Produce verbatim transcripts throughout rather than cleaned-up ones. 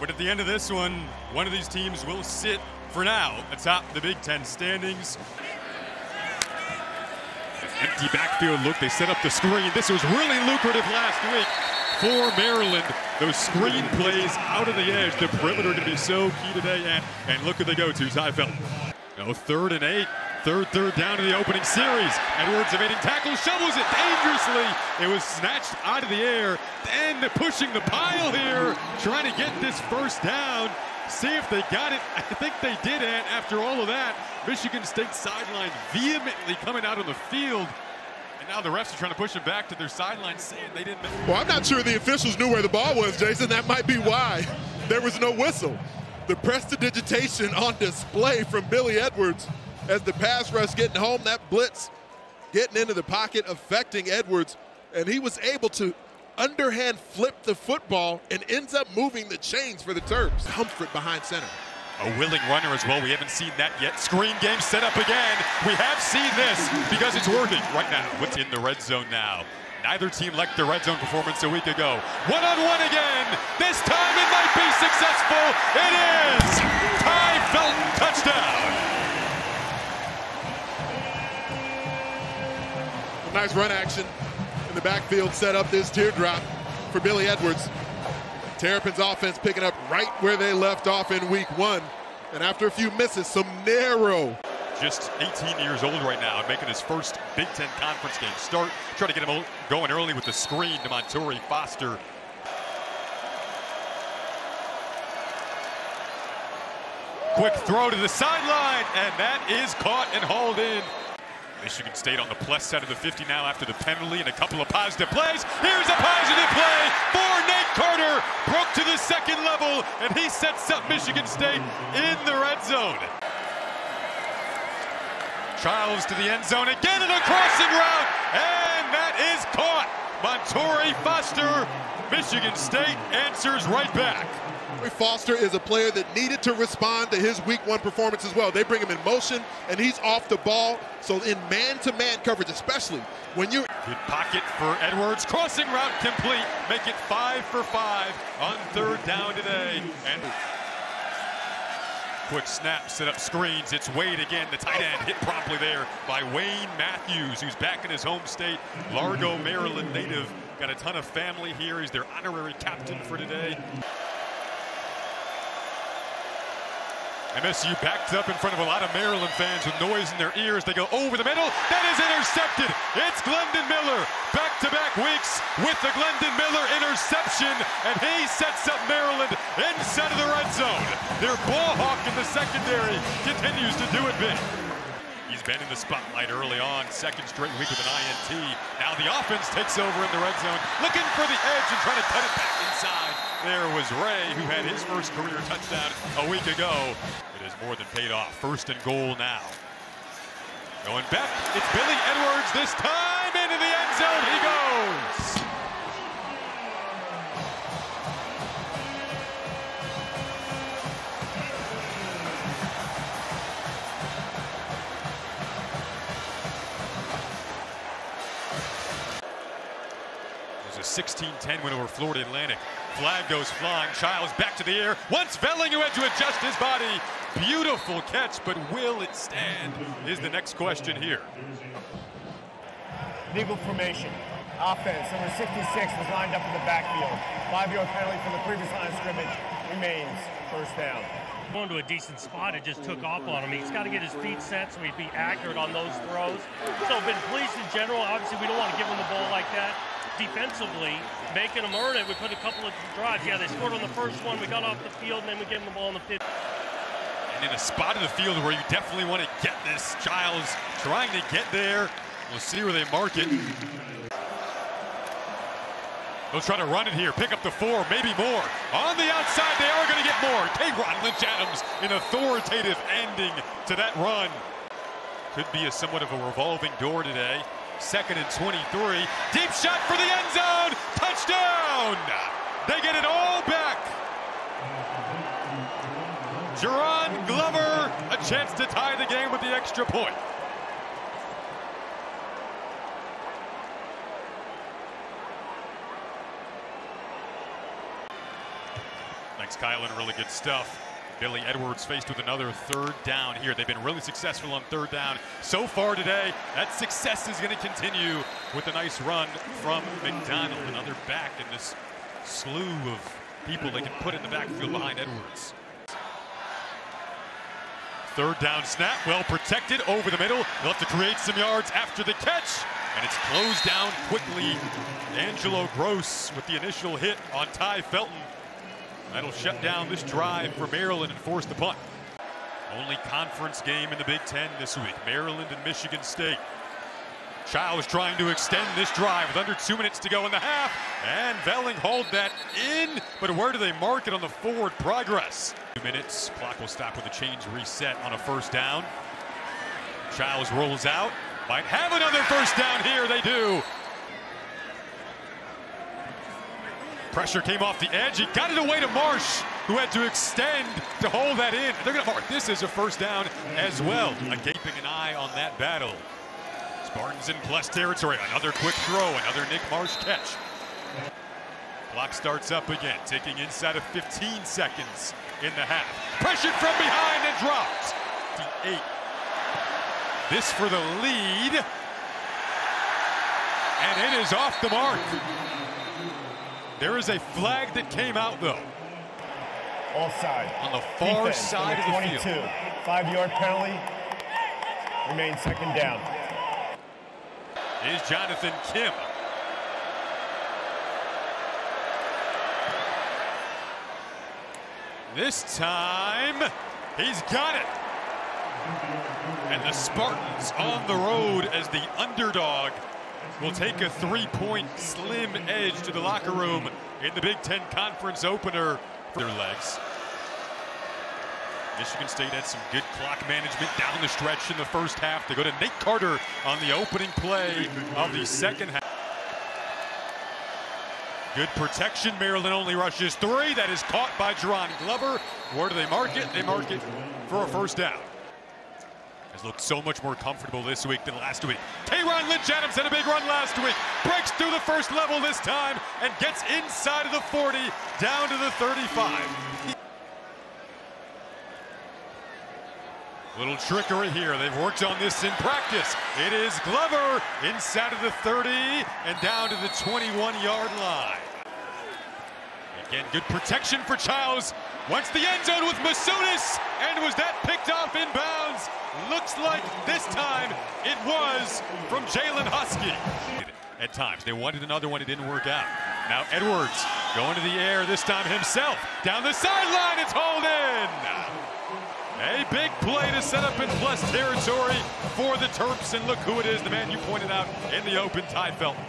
But at the end of this one, one of these teams will sit for now atop the Big Ten standings. An empty backfield look. They set up the screen. This was really lucrative last week for Maryland. Those screen plays out of the edge. The perimeter to be so key today. And, and look who they go to, Tai Felton. No, third and eight. Third, third down in the opening series. Edwards evading tackle, shovels it dangerously. It was snatched out of the air. And pushing the pile here, trying to get this first down. See if they got it. I think they did it after all of that. Michigan State sideline vehemently coming out on the field. And now the refs are trying to push it back to their sideline, saying they didn't make it. Well, I'm not sure the officials knew where the ball was, Jason. That might be why there was no whistle. The prestidigitation on display from Billy Edwards. As the pass rush getting home, that blitz getting into the pocket, affecting Edwards. And he was able to underhand flip the football and ends up moving the chains for the Terps. Comfort behind center. A willing runner as well. We haven't seen that yet. Screen game set up again. We have seen this because it's working right now. What's in the red zone now? Neither team liked the red zone performance a week ago. One-on-one again. This time it might be successful. It is. Tai Felton, touchdown. Nice run action in the backfield, set up this teardrop for Billy Edwards. Terrapins offense picking up right where they left off in week one. And after a few misses, some narrow. Just eighteen years old right now, making his first Big Ten conference game start. Trying to get him going early with the screen to Montorie Foster. Quick throw to the sideline, and that is caught and hauled in. Michigan State on the plus side of the fifty now after the penalty and a couple of positive plays. Here's a positive play for Nate Carter. Broke to the second level, and he sets up Michigan State in the red zone. Childs to the end zone again in a crossing route, and that is caught. Montorie Foster, Michigan State answers right back. Foster is a player that needed to respond to his week one performance as well. They bring him in motion, and he's off the ball. So in man-to-man coverage, especially when you're... Good pocket for Edwards. Crossing route complete. Make it five for five on third down today. And quick snap, set up screens. It's Wade again, the tight end, hit promptly there by Wayne Matthews, who's back in his home state, Largo, Maryland native. Got a ton of family here. He's their honorary captain for today. M S U backed up in front of a lot of Maryland fans with noise in their ears. They go over the middle. That is intercepted. It's Glendon Miller. Back-to-back weeks with the Glendon Miller interception. And he sets up Maryland inside of the red zone. Their ball hawk in the secondary continues to do it big. He's been in the spotlight early on. Second straight week with an I N T. Now the offense takes over in the red zone. Looking for the edge and trying to cut it back inside. There was Ray, who had his first career touchdown a week ago. It has more than paid off. First and goal now. Going back, it's Billy Edwards this time. Into the end zone he goes. It was a sixteen ten win over Florida Atlantic. Flag goes flying. Childs back to the air. Once Velling, who had to adjust his body. Beautiful catch, but will it stand is the next question here. Legal formation. Offense. Number sixty-six was lined up in the backfield. Five-yard penalty from the previous line of scrimmage remains. First down. Going to a decent spot, it just took off on him. He's got to get his feet set so he'd be accurate on those throws. So been pleased in general. Obviously, we don't want to give him the ball like that. Defensively, making them earn it. We put a couple of drives. Yeah, they scored on the first one. We got off the field, and then we gave them the ball on the fifth. And in a spot of the field where you definitely want to get this. Childs trying to get there. We'll see where they mark it. They'll try to run it here. Pick up the four, maybe more. On the outside, they are going to get more. Tekeron Lynch-Adams, an authoritative ending to that run. Could be a somewhat of a revolving door today. Second and twenty-three. Deep shot for the end zone. Touchdown. They get it all back. Jaron Glover, a chance to tie the game with the extra point. Like defense. Kylan, really good stuff. Billy Edwards faced with another third down here. They've been really successful on third down so far today. That success is going to continue with a nice run from McDonald. Another back in this slew of people they can put in the backfield behind Edwards. Third down snap, well protected over the middle. They'll have to create some yards after the catch. And it's closed down quickly. Angelo Gross with the initial hit on Tai Felton. That'll shut down this drive for Maryland and force the punt. Only conference game in the Big Ten this week. Maryland and Michigan State. Childs trying to extend this drive with under two minutes to go in the half. And Velling hauled that in. But where do they mark it on the forward progress? Two minutes. Clock will stop with a change reset on a first down. Childs rolls out. Might have another first down here. They do. Pressure came off the edge. He got it away to Marsh, who had to extend to hold that in. They're going to mark this as a first down as well. A gaping an eye on that battle. Spartans in plus territory. Another quick throw. Another Nick Marsh catch. Clock starts up again, taking inside of fifteen seconds in the half. Pressured from behind and dropped. fifty-eight. This for the lead. And it is off the mark. There is a flag that came out, though. Offside. On the far defense, side of the field. twenty-two. Five-yard penalty. Remains second down. Is Jonathan Kim. This time, he's got it. And the Spartans on the road as the underdog will take a three-point slim edge to the locker room in the Big Ten Conference opener for their legs. Michigan State had some good clock management down the stretch in the first half. They go to Nate Carter on the opening play of the second half. Good protection. Maryland only rushes three. That is caught by Jaron Glover. Where do they mark it? They mark it for a first down. Has looked so much more comfortable this week than last week. Tekeron Lynch-Adams had a big run last week. Breaks through the first level this time and gets inside of the forty, down to the thirty-five. Little trickery here. They've worked on this in practice. It is Glover inside of the thirty and down to the twenty-one-yard line. Again, good protection for Childs. Once the end zone with Masudis, and was that picked off in bounds? Looks like this time it was from Jalen Husky. At times, they wanted another one. It didn't work out. Now Edwards going to the air this time himself. Down the sideline, it's hauled in. A big play to set up in plus territory for the Terps. And look who it is, the man you pointed out in the open, Tai Felton.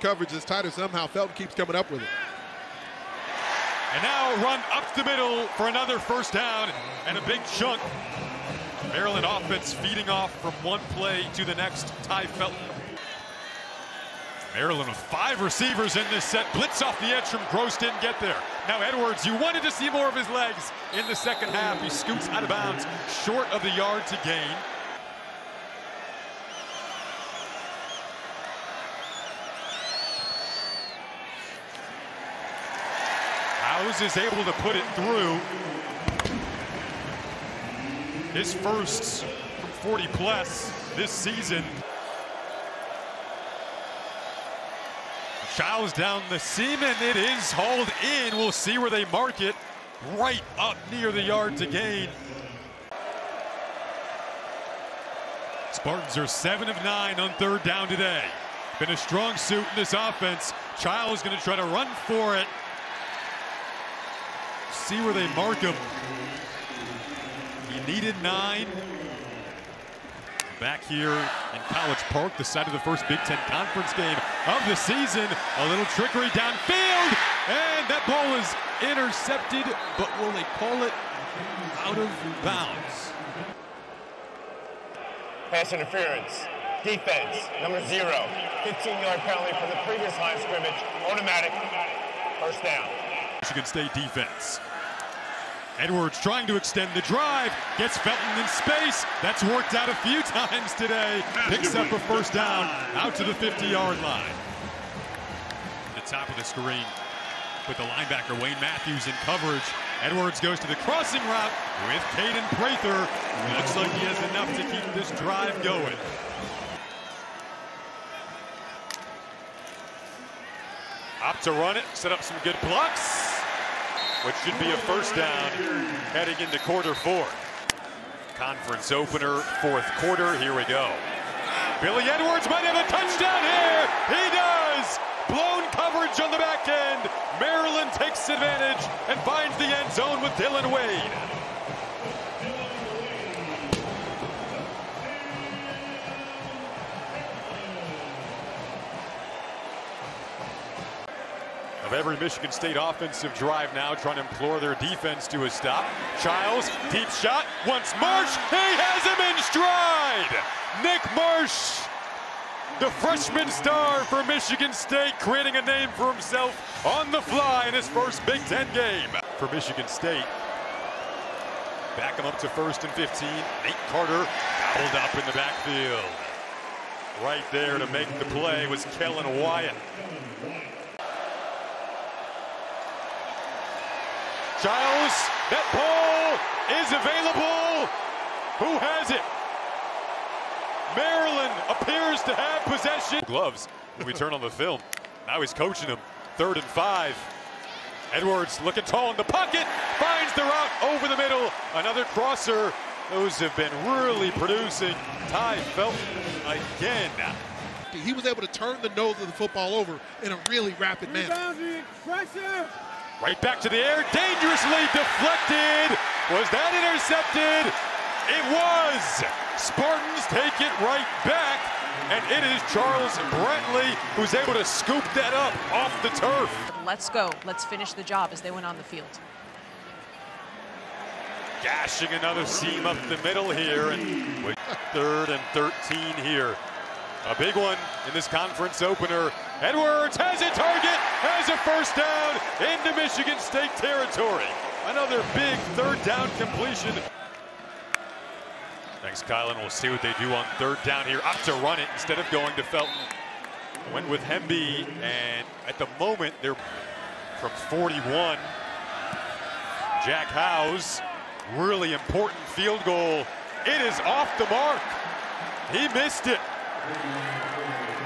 Coverage is tighter somehow. Felton keeps coming up with it. And now run up the middle for another first down and a big chunk. Maryland offense feeding off from one play to the next. Tai Felton. Maryland with five receivers in this set. Blitz off the edge from Gross, didn't get there. Now Edwards, you wanted to see more of his legs in the second half. He scoots out of bounds, short of the yard to gain. Howes is able to put it through. His first from forty plus this season. Childs down the seam, and it is hauled in. We'll see where they mark it. Right up near the yard to gain. Spartans are seven of nine on third down today. Been a strong suit in this offense. Childs going to try to run for it. See where they mark him. He needed nine. Back here in College Park, the site of the first Big Ten Conference game of the season. A little trickery downfield, and that ball is intercepted, but will they call it out of bounds? Pass interference. Defense, number zero. fifteen-yard penalty from the previous line scrimmage. Automatic. First down. Michigan State defense. Edwards trying to extend the drive, gets Felton in space. That's worked out a few times today. Picks up a first down out to the fifty-yard line. The top of the screen with the linebacker Wayne Matthews in coverage. Edwards goes to the crossing route with Kaden Prather. Looks like he has enough to keep this drive going. Opt to run it, set up some good blocks, which should be a first down heading into quarter four. Conference opener, fourth quarter, here we go. Billy Edwards might have a touchdown here. He does. Blown coverage on the back end. Maryland takes advantage and finds the end zone with Dylan Wade. Of every Michigan State offensive drive now, trying to implore their defense to a stop. Childs, deep shot, once Marsh, he has him in stride! Nick Marsh, the freshman star for Michigan State, creating a name for himself on the fly in his first Big Ten game. For Michigan State, back him up to first and fifteen. Nate Carter, gobbled up in the backfield. Right there to make the play was Kellen Wyatt. Childs, that ball is available. Who has it? Maryland appears to have possession. Gloves, when we turn on the film. Now he's coaching him. Third and five. Edwards looking tall in the pocket. Finds the route over the middle. Another crosser. Those have been really producing. Tai Felton again. He was able to turn the nose of the football over in a really rapid manner. Pressure. Right back to the air, dangerously deflected. Was that intercepted? It was. Spartans take it right back, and it is Charles Brantley who's able to scoop that up off the turf. Let's go. Let's finish the job as they went on the field. Gashing another seam up the middle here, and with third and thirteen here. A big one in this conference opener. Edwards has a target, has a first down into Michigan State territory. Another big third down completion. Thanks, Kylan. We'll see what they do on third down here. Opt to run it instead of going to Felton. Went with Hemby, and at the moment, they're from forty-one. Jack Howes, really important field goal. It is off the mark. He missed it.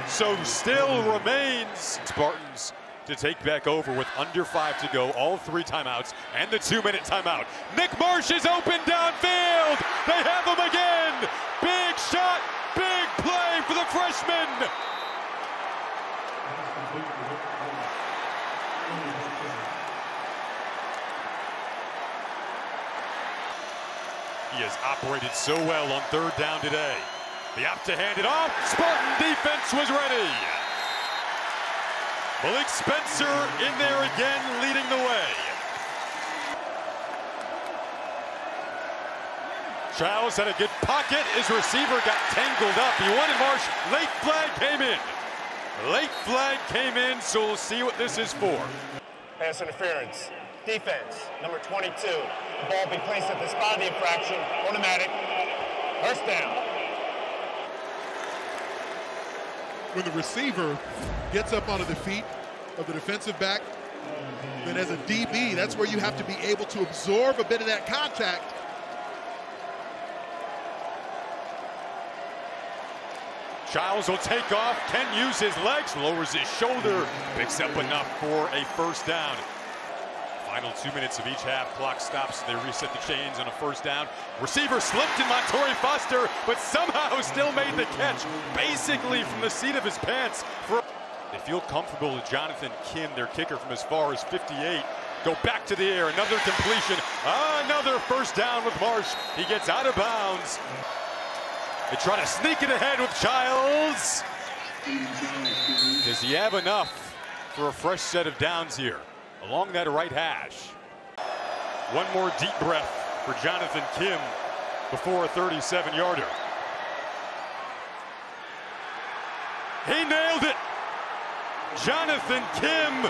So still remains Spartans to take back over with under five to go, all three timeouts and the two-minute timeout. Nick Marsh is open downfield. They have him again. Big shot, big play for the freshman. He has operated so well on third down today. The opt to hand it off. Spartan defense was ready. Malik Spencer in there again, leading the way. Childs had a good pocket. His receiver got tangled up. He wanted Marsh. Late flag came in. Late flag came in, so we'll see what this is for. Pass interference. Defense, number twenty-two. The ball be placed at the spot of the infraction. Automatic. First down. When the receiver gets up onto the feet of the defensive back, then as a D B, that's where you have to be able to absorb a bit of that contact. Childs will take off, can use his legs, lowers his shoulder, picks up enough for a first down. Final two minutes of each half, clock stops, they reset the chains on a first down. Receiver slipped in Montorie Foster, but somehow still made the catch, basically from the seat of his pants. For they feel comfortable with Jonathan Kim, their kicker from as far as fifty-eight. Go back to the air, another completion, another first down with Marsh. He gets out of bounds. They try to sneak it ahead with Childs. Does he have enough for a fresh set of downs here? Along that right hash. One more deep breath for Jonathan Kim before a thirty-seven yarder. He nailed it. Jonathan Kim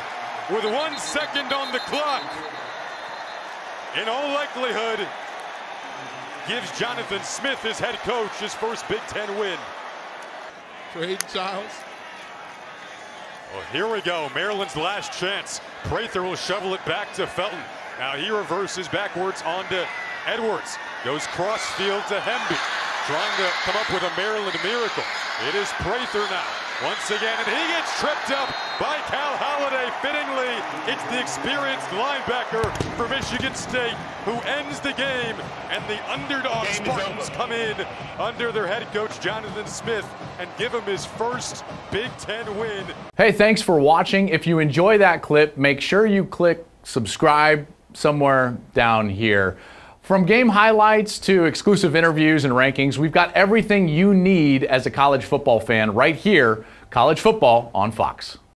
with one second on the clock. In all likelihood, gives Jonathan Smith, his head coach, his first Big Ten win. Trayton Childs. Well, here we go. Maryland's last chance. Prather will shovel it back to Felton. Now he reverses backwards onto Edwards. Goes crossfield to Hemby. Trying to come up with a Maryland miracle. It is Prather now. Once again, and he gets tripped up by Cal Holiday. Fittingly, it's the experienced linebacker for Michigan State who ends the game, and the underdog Spartans come in under their head coach Jonathan Smith and give him his first Big Ten win. Hey, thanks for watching. If you enjoy that clip, make sure you click subscribe somewhere down here. From game highlights to exclusive interviews and rankings, we've got everything you need as a college football fan right here, College Football on Fox.